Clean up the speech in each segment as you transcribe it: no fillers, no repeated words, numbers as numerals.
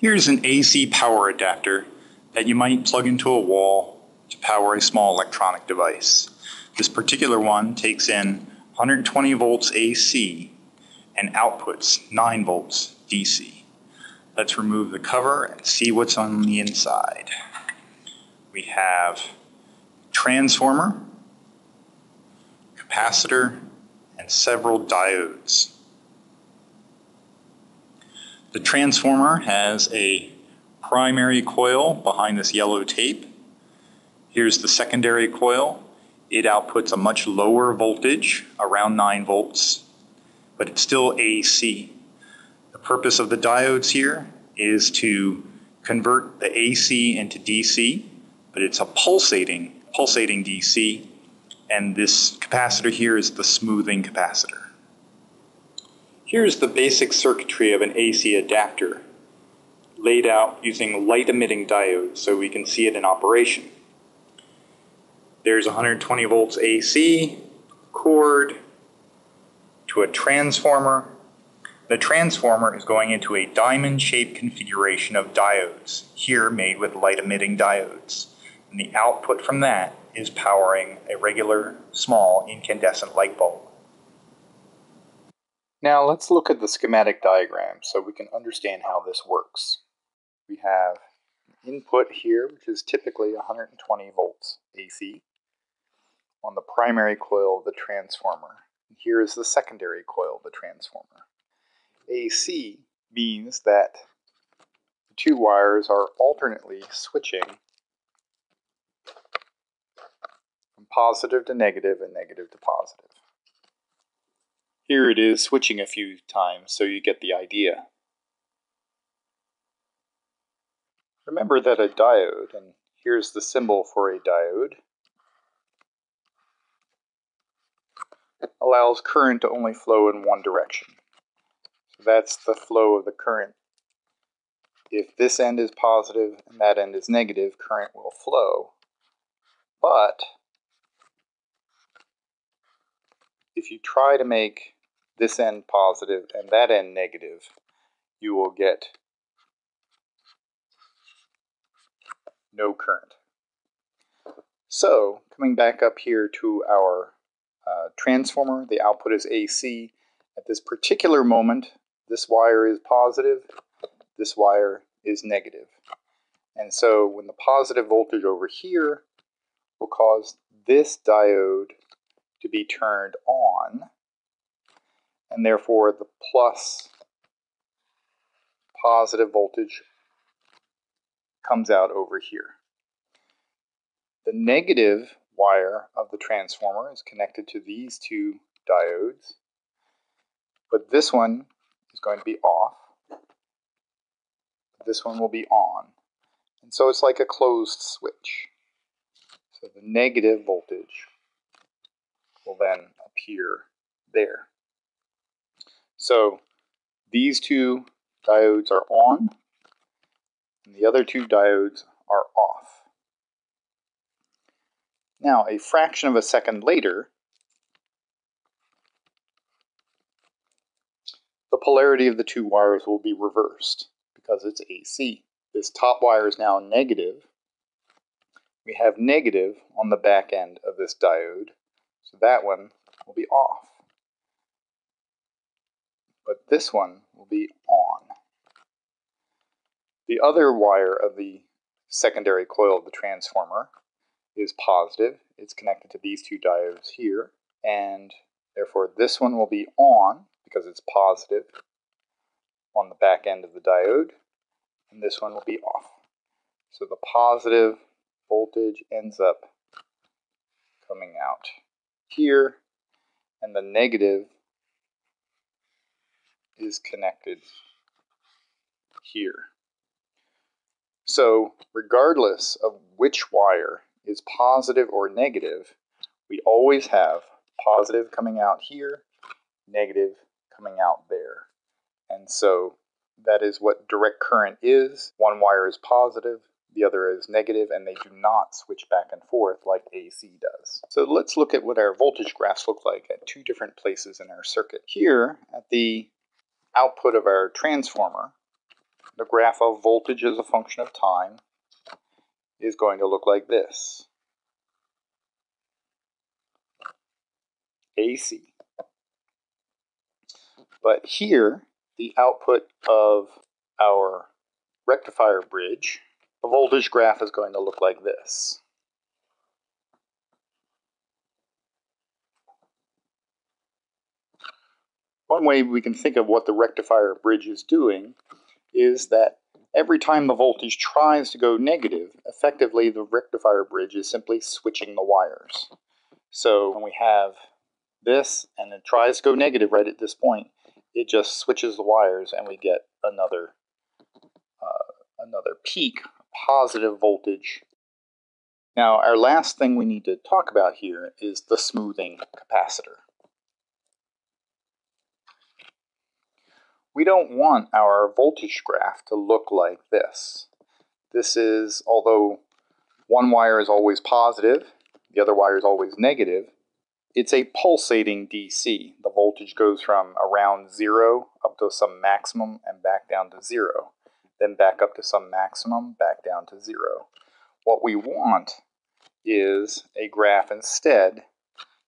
Here's an AC power adapter that you might plug into a wall to power a small electronic device. This particular one takes in 120 volts AC and outputs 9 volts DC. Let's remove the cover and see what's on the inside. We have transformer, capacitor, and several diodes. The transformer has a primary coil behind this yellow tape. Here's the secondary coil. It outputs a much lower voltage, around 9 volts, but it's still AC. The purpose of the diodes here is to convert the AC into DC, but it's a pulsating DC, and this capacitor here is the smoothing capacitor. Here's the basic circuitry of an AC adapter laid out using light-emitting diodes so we can see it in operation. There's 120 volts AC, cord, to a transformer. The transformer is going into a diamond-shaped configuration of diodes, here made with light-emitting diodes. And the output from that is powering a regular, small, incandescent light bulb. Now let's look at the schematic diagram so we can understand how this works. We have input here, which is typically 120 volts AC, on the primary coil of the transformer. Here is the secondary coil of the transformer. AC means that the two wires are alternately switching from positive to negative and negative to positive. Here it is switching a few times, so you get the idea. Remember that a diode, and here's the symbol for a diode, allows current to only flow in one direction. So that's the flow of the current. If this end is positive and that end is negative, current will flow. But if you try to make this end positive and that end negative, you will get no current. So, coming back up here to our transformer, the output is AC. At this particular moment, this wire is positive, this wire is negative. And so, when the positive voltage over here will cause this diode to be turned on, and therefore the plus positive voltage comes out over here. The negative wire of the transformer is connected to these two diodes, but this one is going to be off. This one will be on. And so it's like a closed switch. So the negative voltage will then appear there. So these two diodes are on, and the other two diodes are off. Now, a fraction of a second later, the polarity of the two wires will be reversed because it's AC. This top wire is now negative. We have negative on the back end of this diode, so that one will be off. But this one will be on. The other wire of the secondary coil of the transformer is positive. It's connected to these two diodes here, and therefore this one will be on because it's positive on the back end of the diode, and this one will be off. So the positive voltage ends up coming out here, and the negative is connected here. So regardless of which wire is positive or negative, we always have positive coming out here, negative coming out there. And so that is what direct current is. One wire is positive, the other is negative, and they do not switch back and forth like AC does. So let's look at what our voltage graphs look like at two different places in our circuit. Here, at the output of our transformer, the graph of voltage as a function of time is going to look like this. AC. But here, the output of our rectifier bridge, the voltage graph is going to look like this. One way we can think of what the rectifier bridge is doing is that every time the voltage tries to go negative, effectively the rectifier bridge is simply switching the wires. So when we have this and it tries to go negative right at this point, it just switches the wires and we get another peak, positive voltage. Now our last thing we need to talk about here is the smoothing capacitor. We don't want our voltage graph to look like this. This is, although one wire is always positive, the other wire is always negative, it's a pulsating DC. The voltage goes from around 0 up to some maximum and back down to 0, then back up to some maximum, back down to 0. What we want is a graph instead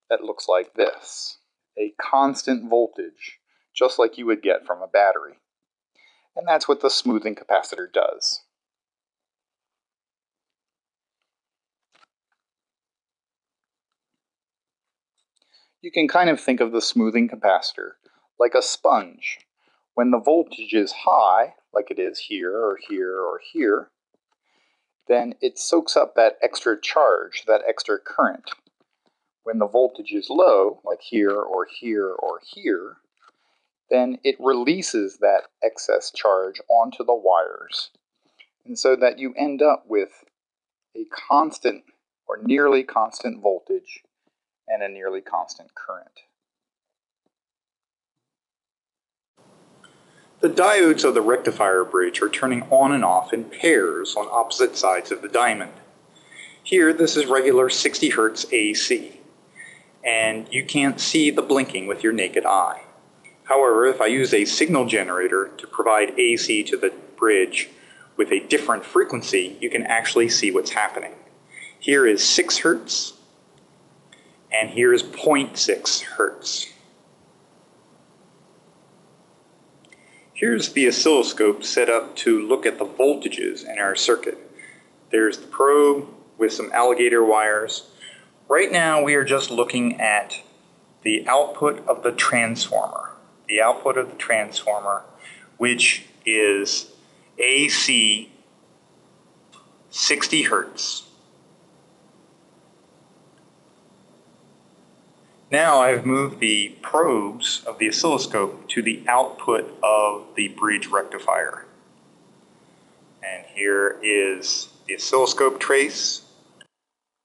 that looks like this, a constant voltage, just like you would get from a battery. And that's what the smoothing capacitor does. You can kind of think of the smoothing capacitor like a sponge. When the voltage is high, like it is here or here or here, then it soaks up that extra charge, that extra current. When the voltage is low, like here or here or here, then it releases that excess charge onto the wires. And so that you end up with a constant or nearly constant voltage and a nearly constant current. The diodes of the rectifier bridge are turning on and off in pairs on opposite sides of the diamond. Here, this is regular 60 Hz AC, and you can't see the blinking with your naked eye. However, if I use a signal generator to provide AC to the bridge with a different frequency, you can actually see what's happening. Here is 6 Hertz, and here is 0.6 Hertz. Here's the oscilloscope set up to look at the voltages in our circuit. There's the probe with some alligator wires. Right now, we are just looking at the output of the transformer. The output of the transformer, which is AC 60 Hertz. Now I've moved the probes of the oscilloscope to the output of the bridge rectifier. And here is the oscilloscope trace.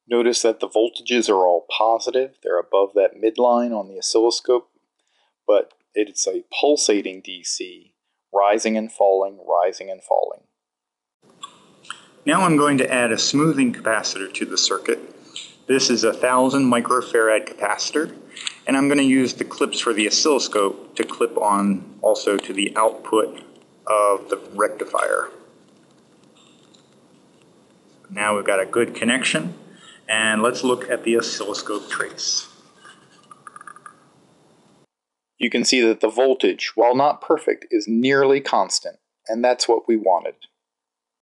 Notice that the voltages are all positive. They're above that midline on the oscilloscope, but it's a pulsating DC, rising and falling, rising and falling. Now I'm going to add a smoothing capacitor to the circuit. This is a 1000 microfarad capacitor, and I'm going to use the clips for the oscilloscope to clip on also to the output of the rectifier. Now we've got a good connection, and let's look at the oscilloscope trace. You can see that the voltage, while not perfect, is nearly constant, and that's what we wanted.